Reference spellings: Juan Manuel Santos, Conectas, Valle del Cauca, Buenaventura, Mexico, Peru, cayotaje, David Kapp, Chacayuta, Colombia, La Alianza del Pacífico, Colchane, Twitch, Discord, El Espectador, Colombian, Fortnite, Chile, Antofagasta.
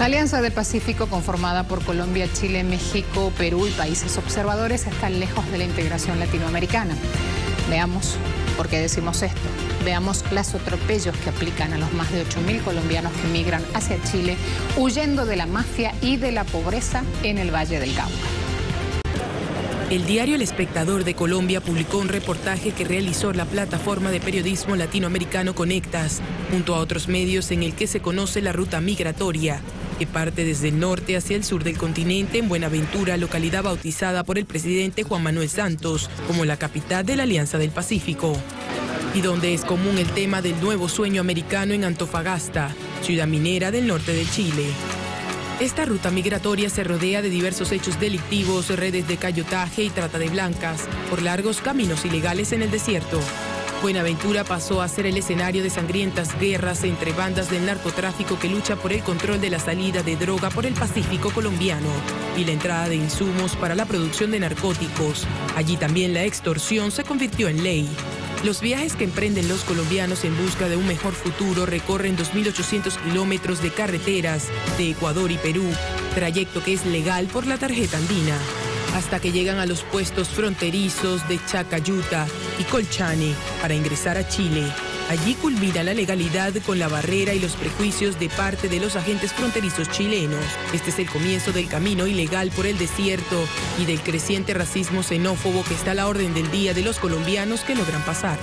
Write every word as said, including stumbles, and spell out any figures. La Alianza del Pacífico, conformada por Colombia, Chile, México, Perú y países observadores, está lejos de la integración latinoamericana. Veamos por qué decimos esto. Veamos los atropellos que aplican a los más de ocho mil colombianos que migran hacia Chile, huyendo de la mafia y de la pobreza en el Valle del Cauca. El diario El Espectador de Colombia publicó un reportaje que realizó la plataforma de periodismo latinoamericano Conectas, junto a otros medios, en el que se conoce la ruta migratoria, que parte desde el norte hacia el sur del continente en Buenaventura, localidad bautizada por el presidente Juan Manuel Santos como la capital de la Alianza del Pacífico, y donde es común el tema del nuevo sueño americano en Antofagasta, ciudad minera del norte de Chile. Esta ruta migratoria se rodea de diversos hechos delictivos, redes de cayotaje y trata de blancas, por largos caminos ilegales en el desierto. Buenaventura pasó a ser el escenario de sangrientas guerras entre bandas del narcotráfico que lucha por el control de la salida de droga por el Pacífico colombiano y la entrada de insumos para la producción de narcóticos. Allí también la extorsión se convirtió en ley. Los viajes que emprenden los colombianos en busca de un mejor futuro recorren dos mil ochocientos kilómetros de carreteras de Ecuador y Perú, trayecto que es legal por la tarjeta andina, hasta que llegan a los puestos fronterizos de Chacayuta y Colchane para ingresar a Chile. Allí culmina la legalidad con la barrera y los prejuicios de parte de los agentes fronterizos chilenos. Este es el comienzo del camino ilegal por el desierto y del creciente racismo xenófobo que está a la orden del día de los colombianos que logran pasar.